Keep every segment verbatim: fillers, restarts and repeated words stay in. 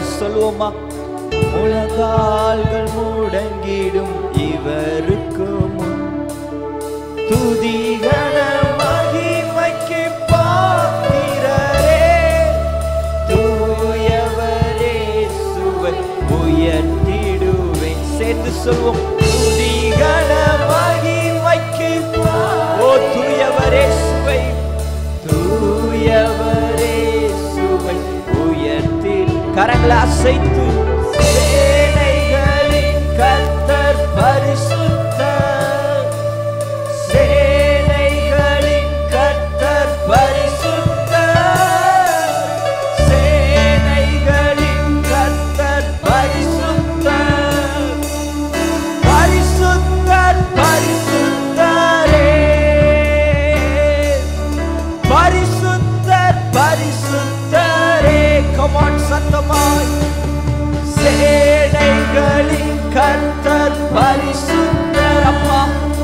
அவர் சொல்லுவோமா? முழங்கால்கள் முடங்கிடும் இவருக்கு முன் துதிகன மகிமைக்கு பாத்திரரே தூயவர் இயேசுவை உயர்த்திடுவேன். சேர்த்து சொல்லுவோம் துதிகன மகிமைக்கு பாத்திரரே ஓ தூயவர் இயேசுவை தூயவர் இயேசுவை உயர்த்தி கரங்களை அசைத்து சேனைகளின் கர்த்தர் பரிசுத்தர் சேனைகளின் கர்த்தர் பரிசுத்தர் சேனைகளின் கர்த்தர் பரிசுத்தர் பரிசுத்தர் பரிசுத்தரே பரிசுத்தர் பரிசுத்தரே. Come on சத்தமாய் சேனைகளின் கர்த்தர் பரிசுத்தர் அப்பா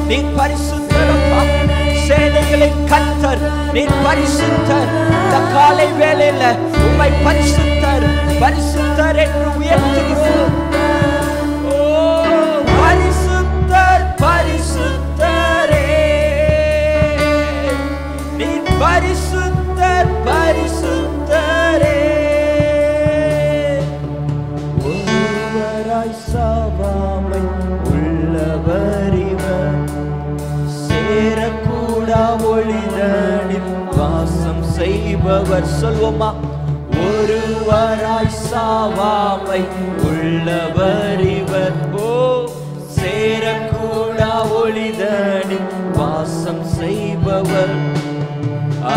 நீ பரிசுத்தர் அப்பா சேனைகளின் கர்த்தர் நீ பரிசுத்தர் இந்த காலை வேளையில உம்மை பரிசுத்தர் பரிசுத்தர் என்று உயர்த்துகிறோம். ஓ பரிசுத்தர் பரிசுத்தரே நீ பரிசுத்தர் பரிசுத்தரே சபாமை உள்ளவரிவர் சேரக்கூடா ஒளிதனில் வாசம் செய்பவர் சொல்வோமா ஒருவராய் சாவாமை உள்ளவரிவர் ஓ சேரக்கூடா ஒளிதனில் வாசம் செய்பவர்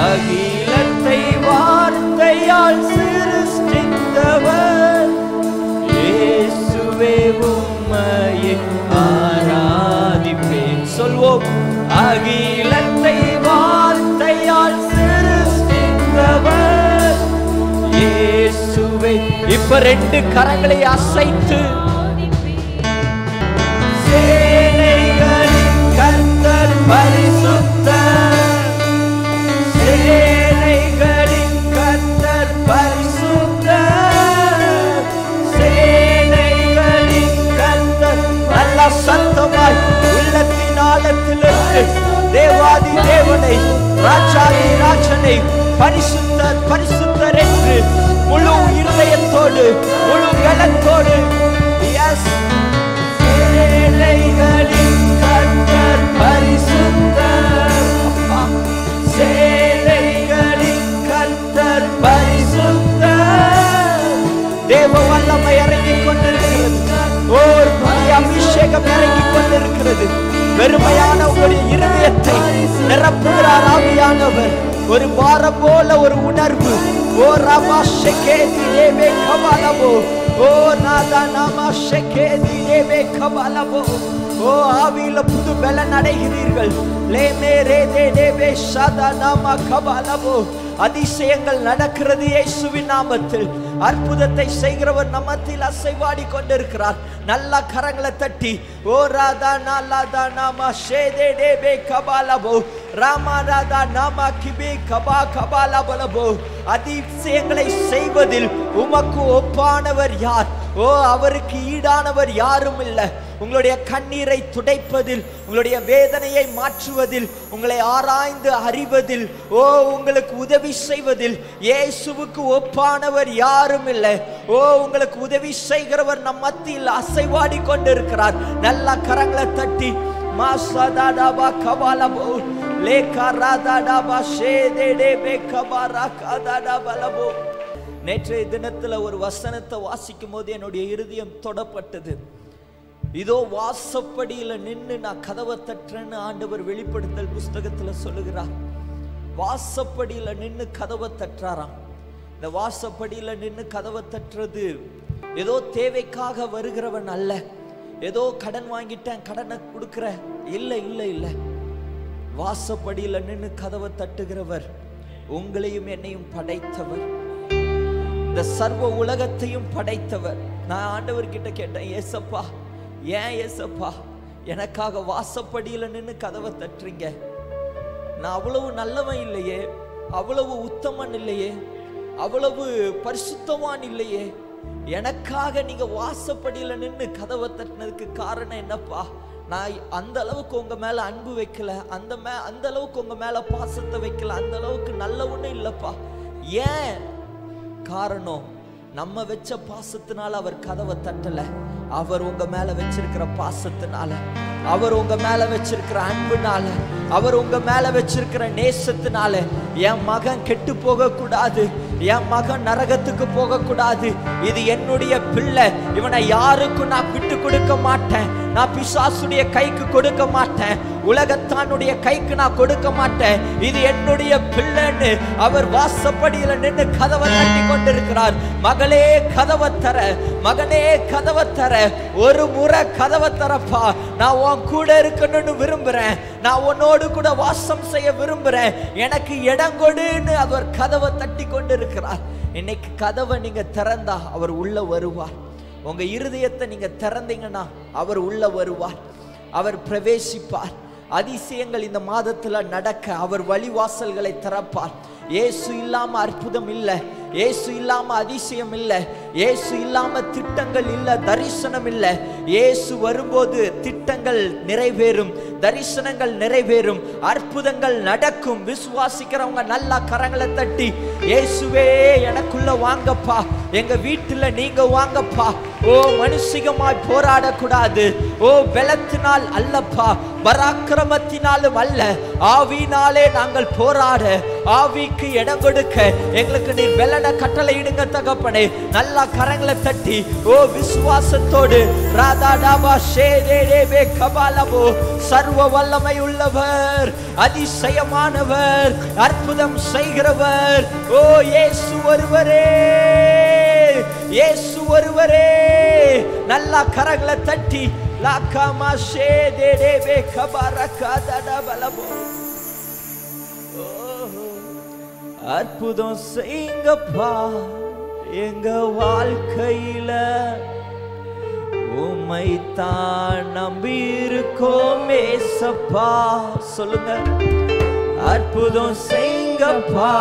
அகிலத்தை வார்த்தையால் சிருஷ்டித்தவர் உம்மையே ஆராதிப்பேன் சொல்வோம் அகிலத்தை வார்த்தையால் சிருஷ்டித்தவர் இயேசுவே இப்ப ரெண்டு கரங்களை அசைத்து சேனைகளின் கர்த்தர் பரிசுத்தர் சேனைகளின் கர்த்தர் பரிசுத்தர் சத்தமாய் உள்ளத்தின் ஆழத்திலிருந்து தேவாதி தேவனை ராஜாதி ராஜனை பரிசுத்தர் பரிசுத்தர் என்று முழு இருதயத்தோடு முழு கனத்தோடு எஸ் சேனைகளின் கர்த்தர் பரிசுத்தர் அப்பா சேனைகளின் கர்த்தர் பரிசுத்தர் தேவ வல்லமை இறங்கிக் கொண்டிருக்கிறது. ஓர் புதிய அபிஷேகம் இறங்கிக் கொண்டிருக்கிறது. பெருமையான ஒரு இருதயத்தை நிரப்புகிறார் ஆவியானவர். ஒரு பாரம் போல ஒரு உணர்வு ஓ ரமாஷேகேதிலேவே கபாலவோ ஓ நாதா நாமாஷேகேதிலேவே கபாலவோ ஓ ஆவியில புது பலன் அடைகிறீர்கள் லேமே ரேதே தேவே சதா நாம கபாலவோ அதிசயங்கள் நடக்கிறது இயேசுவின் நாமத்தில். அற்புதத்தை செய்கிறவர் நமத்தில் அசைவாடி கொண்டிருக்கிறார். நல்ல கரங்களை தட்டி ஓ ராதா நாலாதா நாம ஷேதே டேபே கபாலபோ ராமா ராதா நாமா கிபே கபா கபாலபலபோ அதிசயங்களை செய்வதில் உமக்கு ஒப்பானவர் யார்? ஓ அவருக்கு ஈடானவர் யாரும் இல்லை. உங்களுடைய கண்ணீரை துடைப்பதில் உங்களுடைய வேதனையை மாற்றுவதில் உங்களை ஆராய்ந்து அறிவதில் ஓ உங்களுக்கு உதவி செய்வதில் இயேசுவுக்கு ஒப்பானவர் யாரும் இல்லை. ஓ உங்களுக்கு உதவி செய்கிறவர் நம் மத்தியில் அசைவாடி கொண்டிருக்கிறார். நல்ல கரங்களை தட்டி மாசதாடாபா கபாலபோ லேகா ராதாடாபா ஷேதேடேபே கபாரா காதாடாபலபோ. நேற்றைய தினத்தில் ஒரு வசனத்தை வாசிக்கும் போது என்னுடைய இருதயம் தொடப்பட்டது. இதோ வாசப்படியில் நின்று நான் கதவை தட்டுறேன்னு ஆண்டவர் வெளிப்படுத்தல் புஸ்தகத்தில் சொல்லுகிறார். வாசப்படியில் நின்று கதவை தட்டுறாராம். இந்த வாசப்படியில் நின்று கதவை தட்டுறது ஏதோ தேவைக்காக வருகிறவன் அல்ல. ஏதோ கடன் வாங்கிட்டேன் கடனை கொடுக்குற இல்லை இல்லை இல்லை வாசப்படியில் நின்று கதவை தட்டுகிறவர் உங்களையும் என்னையும் படைத்தவர் இந்த சர்வ உலகத்தையும் படைத்தவர். நான் ஆண்டவர்கிட்ட கேட்டேன் ஏசப்பா ஏன் ஏசப்பா எனக்காக வாசப்படியில் நின்று கதவை தட்டுறீங்க? நான் அவ்வளவு நல்லவன் இல்லையே, அவ்வளவு உத்தமன் இல்லையே, அவ்வளவு பரிசுத்தவான் இல்லையே, எனக்காக நீங்க வாசப்படியில நின்னு கதவை தட்டினதுக்கு காரணம் என்னப்பா? நான் அந்த அளவுக்கு உங்க மேல அன்பு வைக்கல, அந்த மே அந்த அளவுக்கு உங்க மேல பாசத்தை வைக்கல, அந்த அளவுக்கு நல்ல ஒண்ணு இல்லப்பா. ஏன் காரணம்? நம்ம வச்ச பாசத்தினால அவர் கதவை தட்டல, அவர் உங்க மேல வச்சிருக்கிற பாசத்தினால, அவர் உங்க மேல வச்சிருக்கிற அன்புனால, அவர் உங்க மேல வச்சிருக்கிற நேசத்தினால. என் மகன் கெட்டு போக கூடாது, என் மகன் நரகத்துக்கு போக கூடாது, இது என்னுடைய பிள்ளை, இவனை யாருக்கும் நான் விட்டு கொடுக்க மாட்டேன், நான் பிசாசுடைய கைக்கு கொடுக்க மாட்டேன், உலகத்தானுடைய கைக்கு நான் கொடுக்க மாட்டேன், இது என்னுடைய பிள்ளைன்னு அவர் வாசப்படியில நின்று கதவை தட்டி கொண்டிருக்கிறார். மகளே கதவை தர, மகனே கதவை தர, ஒரு முறை கதவை தரப்பா. நான் உன் கூட இருக்கணும்னு விரும்புறேன், நான் உன்னோடு கூட வாசம் செய்ய விரும்புறேன், எனக்கு இடம் கொடுன்னு அவர் கதவை தட்டி கொண்டிருக்கிறார். இன்னைக்கு கதவை நீங்க திறந்தா அவர் உள்ள வருவார். உங்க இருதயத்தை நீங்க திறந்தீங்கன்னா அவர் உள்ள வருவார், அவர் பிரவேசிப்பார். அதிசயங்கள் இந்த மாதத்துல நடக்க அவர் வழிவாசல்களை திறப்பார். இயேசு இல்லாம அற்புதம் இல்லை, இயேசு இல்லாம அதிசயம் இல்லை, இயேசு இல்லாம திட்டங்கள் இல்லை, தரிசனம் இல்லை. இயேசு வரும்போது திட்டங்கள் நிறைவேறும், தரிசனங்கள் நிறைவேறும், அற்புதங்கள் நடக்கும். விசுவாசிக்கிறவங்க நல்லா கரங்களை தட்டி இயேசுவே எனக்குள்ள வாங்கப்பா, எங்க வீட்டுல நீங்க வாங்கப்பா. ஓ மனுஷிகமாய் போராடக்கூடாது, ஓ பலத்தினால் அல்லப்பா, பராக்கிரமத்தினாலும் அல்ல, ஆவினாலே நாங்கள் போராட, ஆவிக்கு இடம் கொடுக்க எங்களுக்கு நீ வெள்ளட கட்டளை இடுங்க தகப்பனே. நல்லா கரங்களை தட்டி ஓ விசுவாசத்தோடு ராதா டாபா ஷே ரே ரே பே கபாலபோ. சர்வ வல்லமை உள்ளவர், அதிசயமானவர், அற்புதம் செய்கிறவர். ஓ இயேசு ஒருவரே, இயேசு ஒருவரே. நல்லா கரங்களை தட்டி லாக்கமா ஷே தே தே பே கபரகா தடபலபோ. ஓ அற்புதம் செய்யுங்கப்பா எங்க வாழ்க்கையில, உம்மைத்தான் நம்பி இருக்கோம் ஏசப்பா. சொல்லுங்க, அற்புதம் செய்யுங்கப்பா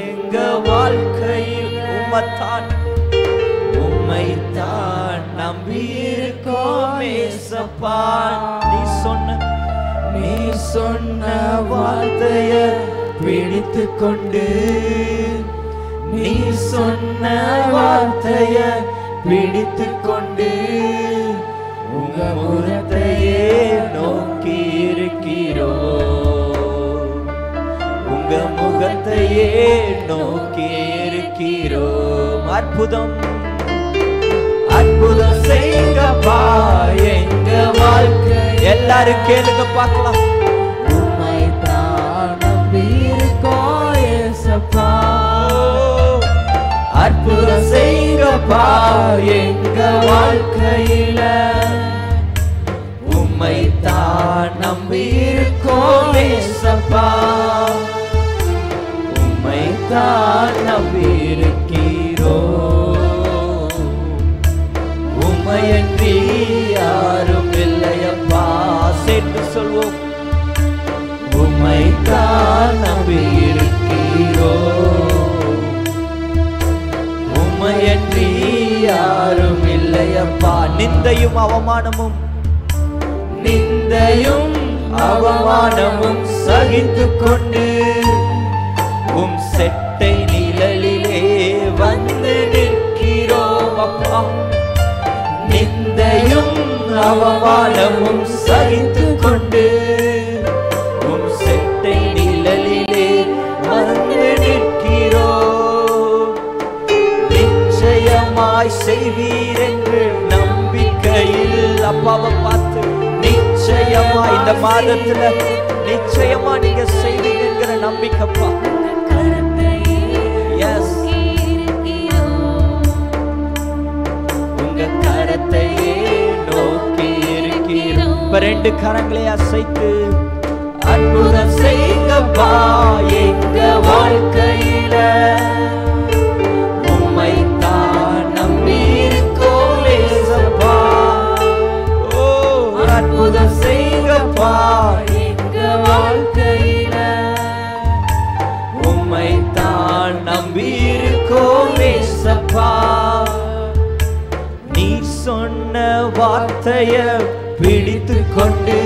எங்க வாழ்க்கையில், உம்மைத்தான் உம்மைத்தான் நம்பி இருக்கோம் ஏசப்பா. நீ சொன்ன நீ சொன்ன வார்த்தைய பிடித்து கொண்டு, நீ சொன்ன வார்த்தைய பிடித்து கொண்டு உங்க முகத்தையே நோக்கி இருக்கிறோ, உங்க முகத்தையே நோக்கி இருக்கிறோ. அற்புதம் அற்புதம் செய்யுங்கப்பா எங்க வாழ்க்கை. எல்லாரும் கேளுங்க பார்க்கலாம். உம்மைத்தான் நம்பி இருக்கோம் ஏசப்பா, அற்புதம் செய்யுங்கப்பா எங்க வாழ்க்கையில, உம்மைத்தான் நம்பி இருக்கோம் ஏசப்பா, உம்மைத்தான் நம்பி இருக்கிறோ, உம்மையன்றி யாரும் இல்லையப்பா. சேர்ந்து சொல்வோம், உம்மைத்தான் நம்பி இருக்கிறோ, உம்மையன்றி யாரும் இல்லையப்பா. நிந்தையும் அவமானமும், நிந்தையும் அவமானமும் சகித்து கொண்டு உம் செட்டை நிழலிலே வந்து நிற்கிறோம் அப்பா. நிந்தையும் அவமானமும் சகித்து கொண்டு உம் செட்டை நிழலிலே வந்து நிற்கிறோம். நிச்சயமாய் செய்வீர் என்று நம்பிக்கையில் அப்பாவை பார்த்து, நிச்சயமா இந்த மாதத்துல நிச்சயமா நீங்க செய்வீர் என்கிற நம்பிக்கைப்பா. உங்க கரத்தையே நோக்கி இருக்கிறோம். இப்ப ரெண்டு கரங்களை அசைத்து அற்புதம் செய்யுங்கப்பா எங்க வாழ்க்கையில, அற்புதம் செய்யுங்கப்பா எங்க வாழ்க்கையில, உம்மைத்தான் நம்பி இருக்கோம் ஏசப்பா. வார்த்தையை பிடித்துக்கொண்டு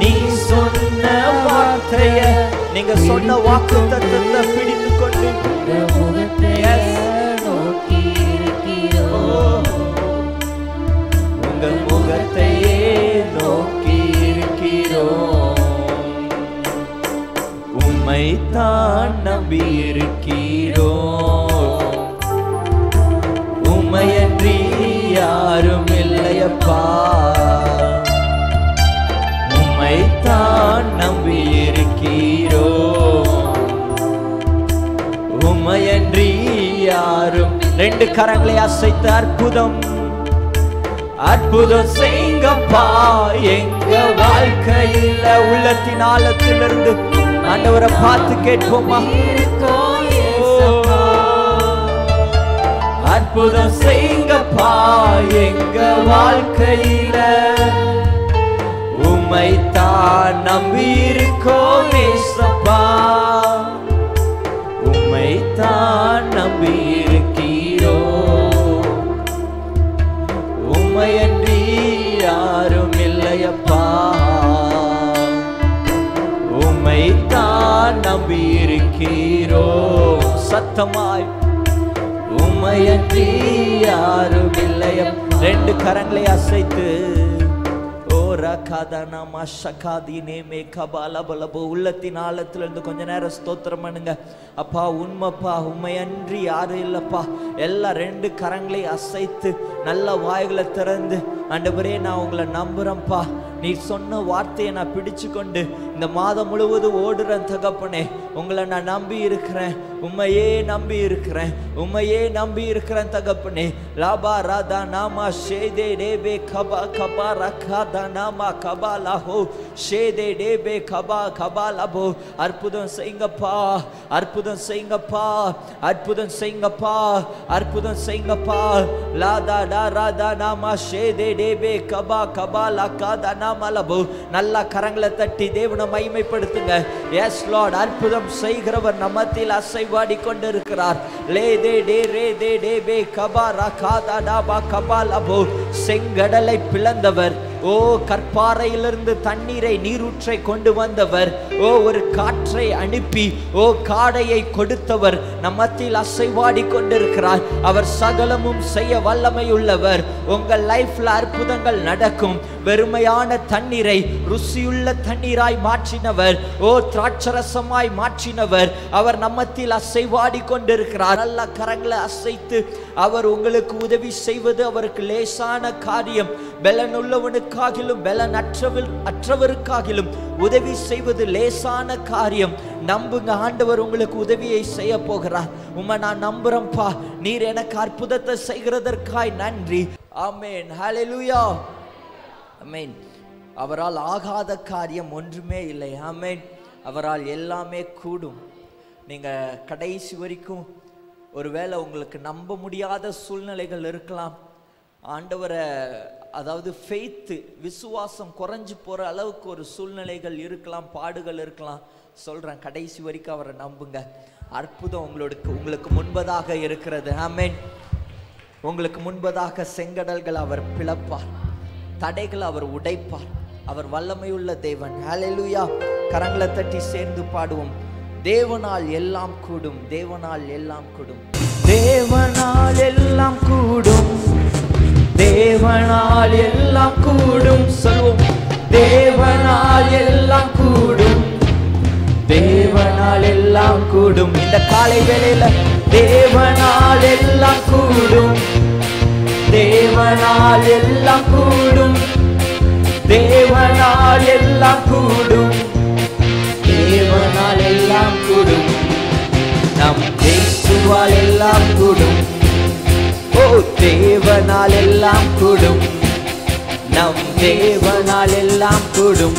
நீ சொன்ன வார்த்தையை நீங்க சொன்ன வாக்குத்தத்தத்தை பிடித்துக்கொண்டு உங்கள் முகத்தையே நோக்கி இருக்கிறோம் உம்மை தான் நம்பி இருக்கிறோம் உம்மையன்றி யாரும் இல்லையப்பா உம்மை தான் நம்பி இருக்கிறோ உம்மையன்றி யாரும் ரெண்டு கரங்களை அசைத்து அற்புதம் அற்புதம் செய்யுங்கப்பா எங்க வாழ்க்கையில் உள்ளத்தின் ஆழத்திலிருந்து ஆண்டவரை பார்த்து கேட்போமா அற்புதம் செய்யுங்கப்பா எங்க வாழ்க்கையில உம்மை தான் நம்பி இருக்கோம் ஏசப்பா உம்மை தான் நம்பி இருக்கிறோம் உம்மையன்றி யாரும் இல்லையப்பா உம்மை தான் நம்பி இருக்கிறோம் சத்தமாய் உம்மையன்றி யாரும் இல்லையப்பா ரெண்டு கரங்களை அசைத்து ஓ ரகாதன மாஷகாதி நேமே கபாலபலபோ உள்ளத்தின் ஆழத்துல இருந்து கொஞ்ச நேரம் ஸ்தோத்திரம் பண்ணுங்க அப்பா உண்மைப்பா உம்மையன்றி யாரும் இல்லப்பா எல்லா ரெண்டு கரங்களை அசைத்து நல்ல வாய்களை திறந்து ஆண்டவரே நான் உங்களை நம்புறேன்ப்பா நீ சொன்ன வார்த்தையை நான் பிடிச்சு கொண்டு இந்த மாதம் முழுவதும் ஓடுறேன் தகப்பனே உங்களை நான் நம்பி இருக்கிறேன் உம்மையே நம்பி இருக்கிறேன் உம்மையே நம்பி இருக்கிறேன் தகப்பனே லாபா ராதா நாமா ஷேதே டேபே கபா கபா ரகாதா நாமா கபா லாஹோ ஷேதே டேபே கபா கபா லாபோ அற்புதம் செய்யுங்கப்பா அற்புதம் செய்யுங்கப்பா அற்புதம் செய்யுங்கப்பா அற்புதம் செய்யுங்கப்பா லாதா டா ராதா நாமா ஷேதே டேபே கபா கபா லகாதா நல்ல கரங்களை தட்டி தேவனை மகிமைப்படுத்துங்க எஸ் லார்ட் அற்புதம் செய்கிறவர் நம்மத்தில் அசைவாடி கொண்டிருக்கிறார் லே தே டே ரே தே டே பே கபா ரா காதா டா பா கபா லபோ செங்கடலை பிளந்தவர் ஓ கற்பாறையிலிருந்து தண்ணீரை நீரூற்றை கொண்டு வந்தவர் ஓ ஒரு காற்றை அனுப்பி ஓ காடையை கொடுத்தவர் நம்மத்தில் அசைவாடி கொண்டிருக்கிறார் அவர் சகலமும் செய்ய வல்லமை உள்ளவர் உங்கள் லைஃப்ல அற்புதங்கள் நடக்கும் வெறுமையான தண்ணீரை ருசியுள்ள தண்ணீராய் மாற்றினவர் ஓ திராட்சரசமாய் மாற்றினவர் அவர் நம்மத்தில் அசைவாடி கொண்டிருக்கிறார் நல்ல கரங்களை அசைத்து அவர் உங்களுக்கு உதவி செய்வது அவருக்கு லேசான காரியம் பலனுள்ளவனுக்கு காகிலும் பலன் அற்றவருக்காகிலும் உதவி செய்வது லேசான காரியம் நம்புங்க ஆண்டவர் உங்களுக்கு உதவியை செய்ய போகிறார் உம்மை நான் நம்புறேன்ப்பா நீர் எனக்கு அற்புதத்தை செய்கிறதற்காய் நன்றி ஆமென் ஹல்லேலூயா ஆமென் அவரால் ஆகாத காரியம் ஒன்றுமே இல்லை ஆமென் அவரால் எல்லாமே கூடும் நீங்க கடைசி வரைக்கும் ஒருவேளை உங்களுக்கு நம்ப முடியாத சூழ்நிலைகள் இருக்கலாம் ஆண்டவரை அதாவது ஃபெய்த்து விசுவாசம் குறைஞ்சி போகிற அளவுக்கு ஒரு சூழ்நிலைகள் இருக்கலாம் பாடுகள் இருக்கலாம் சொல்கிறேன் கடைசி வரைக்கும் அவரை நம்புங்க அற்புதம் உங்களுக்கு உங்களுக்கு முன்பதாக இருக்கிறது ஆமென் உங்களுக்கு முன்பதாக செங்கடல்கள் அவர் பிளப்பார் தடைகள் அவர் உடைப்பார் அவர் வல்லமையுள்ள தேவன் ஹல்லேலூயா கரங்களை தட்டி சேர்ந்து பாடுவோம் தேவனால் எல்லாம் கூடும் தேவனால் எல்லாம் கூடும் தேவனால் எல்லாம் கூடும் தேவனால் எல்லாம் கூடும் சொல்வோம் தேவனால் எல்லாம் கூடும் தேவனால் எல்லாம் கூடும் இந்த காலை வேளையில தேவனால் எல்லாம் கூடும் தேவனால் எல்லாம் கூடும் தேவனால் எல்லாம் கூடும் தேவனால் எல்லாம் கூடும் நம் இயேசுவால் எல்லாம் கூடும் தேவனால் எல்லாம் கூடும் நம் தேவனால் எல்லாம் கூடும்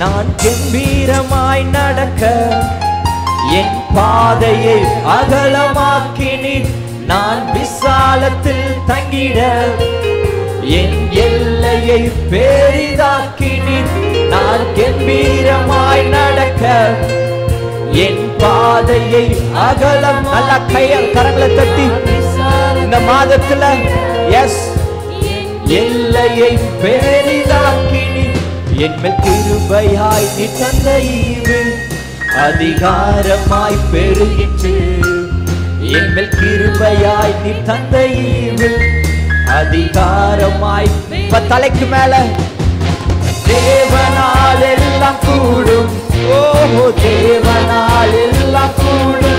நான் கம்பீரமாய் நடக்க என் பாதையை அகலமாக்கினீர் நான் விசாலத்தில் தங்கிட என் எல்லையை பெரிதாக்கினீர் நான் கம்பீரமாய் நடக்க என் பாதையை அகலம் நல்ல கையால் கரங்களை தட்டி இந்த மாதத்துல எஸ் என் எல்லையை பெரிதாக்கினி என்மேல் கிருபையாய் நீ தந்த ஈவு அதிகாரமாய் பெருகிற்று என்மேல் கிருபையாய் நீ தந்த ஈவு அதிகாரமாய் தலைக்கு மேல தேவனால் எல்லாம் கூடும் ஓ தேவனால் எல்லாம் கூடும்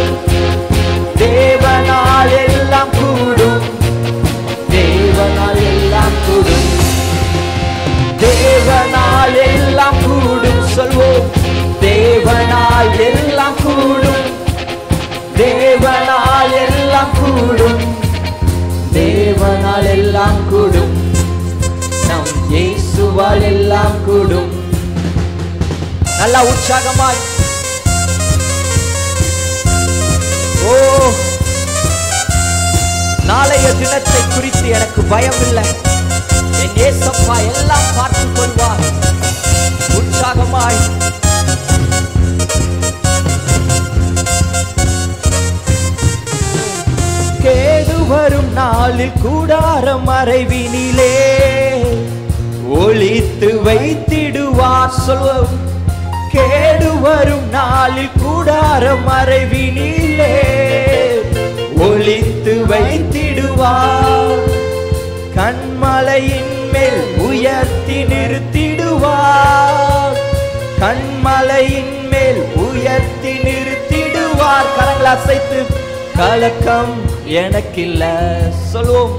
தேவனால் எல்லாம் கூடும் தேவனால் எல்லாம் கூடும் தேவனால் எல்லாம் கூடும் சொல்வோம் தேவனால் எல்லாம் கூடும் தேவனால் எல்லாம் கூடும் தேவனால் எல்லாம் கூடும் நம் இயேசுவால் எல்லாம் கூடும் நல்ல உற்சாகமாய் ஓ நாளைய தினத்தை குறித்து எனக்கு பயமில்லை என் இயேசப்பா எல்லாம் பார்த்துக் கொள்வார் உற்சாகமாய் கேது வரும் நாளில் கூடாரம் மறைவினிலே ஒளித்து வைத்திடுவார் சொல்வோம் கேடு வரும் நாளில் கூடாரம் மறைவினிலே ஒளித்து வைத்திடுவார் கண்மலையின் மேல் உயர்த்தி நிறுத்திடுவார் கண்மலையின் மேல் உயர்த்தி நிறுத்திடுவார் கரங்களை அசைத்து கலக்கம் எனக்கில்ல சொல்வோம்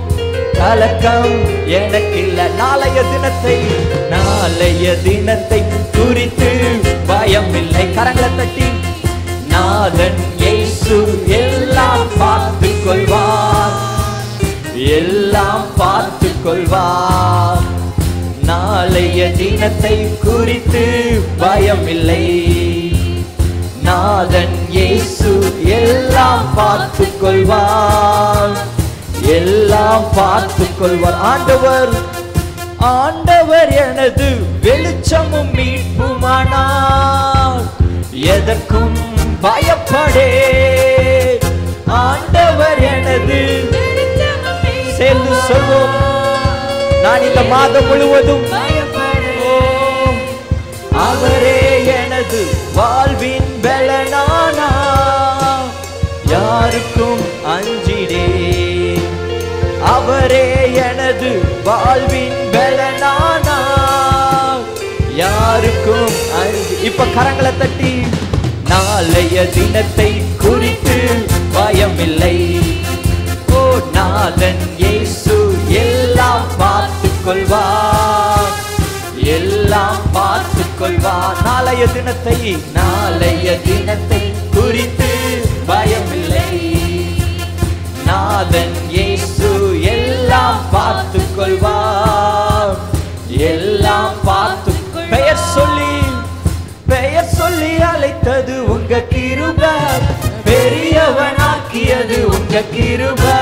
கலக்கம் எனக்கில்ல நாளைய தினத்தை நாளைய தினத்தை குறித்து பயமில்லை கரங்களை தட்டி நாதன் இயேசு எல்லாம் பார்த்து கொள்வார் எல்லாம் பார்த்து கொள்வார் நாளைய தினத்தை குறித்து பயமில்லை நாதன் இயேசு எல்லாம் பார்த்து கொள்வார் எல்லாம் பார்த்து கொள்வார் ஆண்டவர் ஆண்டவர் எனது வெளிச்சமும் மீட்புமானார் எதற்கும் பயப்படே ஆண்டவர் எனது சேர்ந்து சொல்வோம் நான் இந்த மாதம் முழுவதும் அவரே எனது வாழ்வின் பலனானா யாருக்கும் அஞ்சிடே அவரே எனது வாழ்வின் பலனானா யாருக்கும் இப்ப கரங்களை தட்டி நாளைய தினத்தை குறித்து பயமில்லை ஓ நாதன் இயேசு எல்லாம் பார்த்து கொள்வார் எல்லாம் பார்த்து கொள்வார் நாளைய தினத்தை நாளைய தினத்தை குறித்து பயமில்லை நாதன் இயேசு எல்லாம் பார்த்து கொள்வார் எல்லாம் பார்த்து பெயர் சொல்லி பெயர் சொல்லி அழைத்தது உங்க கிருபை பெரியவனாக்கியது உங்க கிருபை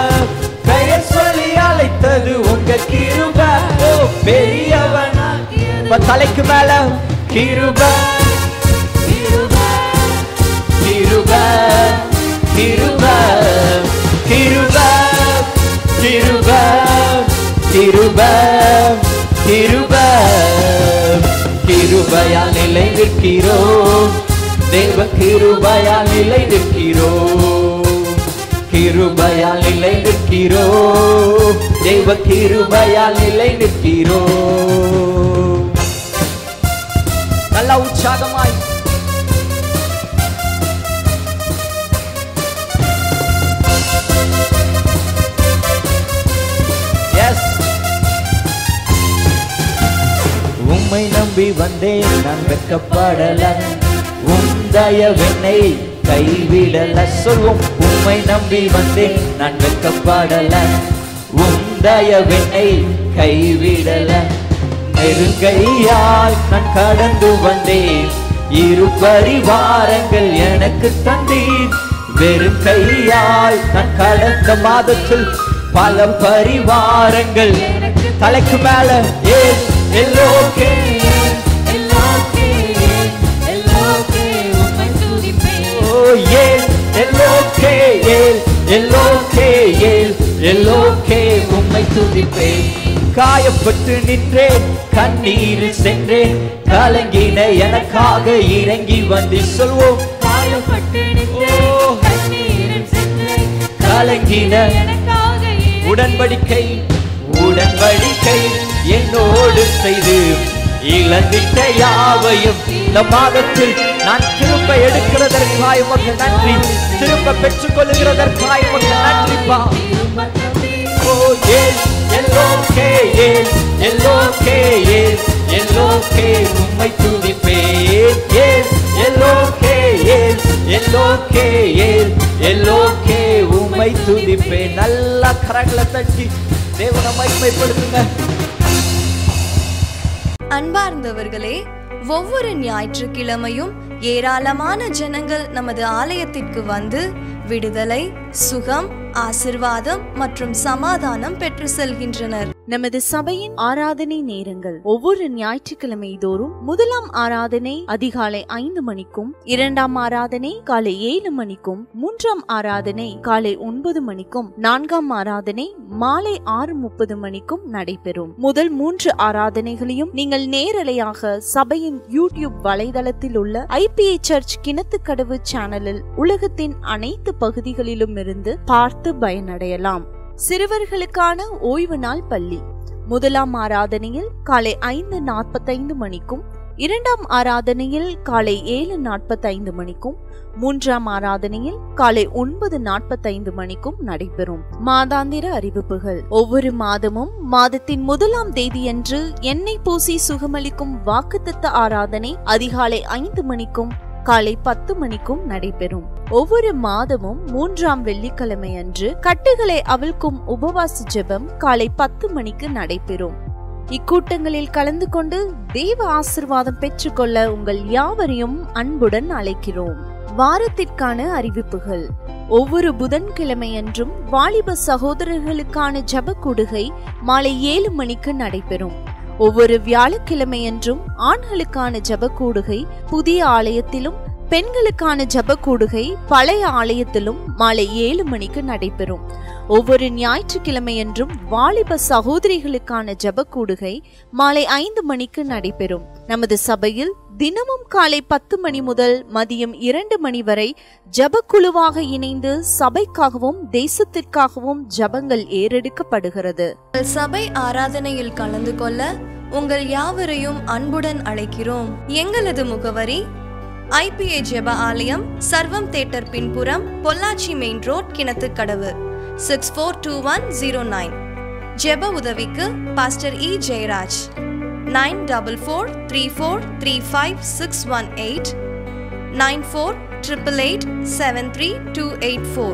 பெயர் சொல்லி அழைத்தது உங்க கிருபை ஓ பெரியவனாக்கியது தலைக்கு மேல கிருபை கிருபை கிருபை கிருபை கிருபை கிருபை கிருபை கிருபை கிருபையால் நிலை நிற்கிறோம் தேவ கிருபையால் நிலை நிற்கிறோம் கிருபையால் நிலை நிற்கிறோம் தேவ கிருபையால் நிலை நிற்கிறோம் நல்ல உற்சாகமாய் உம்மை நம்பி வந்தேன் நான் வெட்கப்படல உம் தயவினை கைவிடல சொல்வோம் உம்மை நம்பி வந்தேன் நான் வெட்கப்படல உம் தயவினை கைவிடல நெருங்கையால் நான் கடந்து வந்தேன் இரு பரிவாரங்கள் எனக்கு தந்தீர் வெறும் கையால் நான் கடந்த மாதத்தில் பல பரிவாரங்கள் தலைக்கு மேல ஏ எல்லோக்கே எல்லோக்கே எல்லோக்கே உம்மை துதிப்பேன் ஓ ஏ எல்லோக்கே ஏ எல்லோக்கே ஏ எல்லோக்கே உம்மை துதிப்பேன் காயப்பட்டு நின்றேன், கண்ணீரில் சென்றேன், கலங்கின எனக்காக இறங்கி வந்து சொல்வோம். காயப்பட்டு நின்றேன், கண்ணீரில் சென்றேன், கலங்கின எனக்காக உடன்படிக்கை உடன்படிக்கை என்னோடு செய்து இழந்திட்ட யாவையும் இந்த மாதத்தில் நான் திரும்ப எடுக்கிறதற்காய் உமக்கு நன்றி, திரும்ப பெற்றுக் கொள்ளுகிறதற்காய் உமக்கு நன்றிப்பா. ஓ இயேசு எல்லோகே இயேசு எல்லோகே இயேசு எல்லோகே உம்மை துதிப்பேன். இயேசு எல்லோகே இயேசு எல்லோகே இயேசு எல்லோகே உம்மை துதிப்பேன். நல்லா கரங்களை தட்டி தேவனை மகிமைப்படுத்துங்க. அன்பார்ந்தவர்களே, ஒவ்வொரு ஞாயிற்றுக்கிழமையும் ஏராளமான ஜனங்கள் நமது ஆலயத்திற்கு வந்து விடுதலை, சுகம், ஆசீர்வாதம் மற்றும் சமாதானம் பெற்று செல்கின்றனர். நமது சபையின் ஆராதனை நேரங்கள் ஒவ்வொரு ஞாயிற்றுக்கிழமை தோறும் முதலாம் ஆராதனை அதிகாலை ஐந்து மணிக்கும், இரண்டாம் ஆராதனை காலை ஏழு மணிக்கும், மூன்றாம் ஆராதனை காலை ஒன்பது மணிக்கும், நான்காம் ஆராதனை மாலை ஆறு முப்பது மணிக்கும் நடைபெறும். முதல் மூன்று ஆராதனைகளையும் நீங்கள் நேரலையாக சபையின் யூடியூப் வலைதளத்தில் உள்ள ஐபிஏ சர்ச் கிணத்துக்கடவு சேனலில் உலகத்தின் அனைத்து பகுதிகளிலும் இருந்து பார்த்து பயனடையலாம். சிறுவர்களுக்கான ஓய்வு நாள் பள்ளி முதலாம் ஆராதனையில் காலை ஐந்து நாற்பத்தைந்து மணிக்கும், இரண்டாம் ஆராதனையில் காலை ஏழு நாற்பத்தைந்து மணிக்கும், மூன்றாம் ஆராதனையில் காலை ஒன்பது நாற்பத்தைந்து மணிக்கும் நடைபெறும். மாதாந்திர அறிவிப்புகள். ஒவ்வொரு மாதமும் மாதத்தின் முதலாம் தேதியன்று எண்ணெய் பூசி சுகமளிக்கும் வாக்குத்தத்த ஆராதனை அதிகாலை ஐந்து மணிக்கும் காலை பத்து மணிக்கும் நடைபெறும். ஒவ்வொரு மாதமும் மூன்றாம் வெள்ளிக்கிழமை அன்று கட்டுகளை அவிழ்க்கும் உபவாச ஜெபம் காலை பத்து மணிக்கு நடைபெறும். இக்கூட்டங்களில் கலந்து கொண்டு தெய்வ ஆசீர்வாதம் பெற்றுக்கொள்ள உங்கள் யாவரையும் அன்புடன் அழைக்கிறோம். வாரத்திற்கான அறிவிப்புகள். ஒவ்வொரு புதன்கிழமையன்றும் வாலிப சகோதரர்களுக்கான ஜெப கூடுகை மாலை ஏழு மணிக்கு நடைபெறும். ஒவ்வொரு வியாழக்கிழமையன்றும் ஆண்களுக்கான ஜெபக்கூடுகை புதிய ஆலயத்திலும், பெண்களுக்கான ஜெபக்கூடுகை பழைய ஆலயத்திலும் மாலை ஏழு மணிக்கு நடைபெறும். ஒவ்வொரு ஞாயிற்றுக்கிழமையன்றும் வாலிப சகோதரிகளுக்கான ஜெபக்கூடுகை மாலை ஐந்து மணிக்கு நடைபெறும். நமது சபையில் தினமும் காலை பத்து மணி முதல் மதியம் இரண்டு மணி வரை ஜபக்குழுவாக இணைந்து சபைக்காகவும் தேசத்திற்காகவும் ஜபங்கள் ஏறெடுக்கப்படுகிறது. சபை ஆராதனையில் கலந்து கொள்ள உங்கள் யாவரையும் அன்புடன் அழைக்கிறோம். எங்களது முகவரி: ஐபிஏ ஜெப ஆலயம், சர்வம் தேட்டர் பின்புறம், Pollachi main road, Kinathukadavu, six four two one zero nine. ஜெப உதவிக்கு pastor E Jeyaraj. nine four four three four three five six one eight nine four eight eight eight seven three two eight four.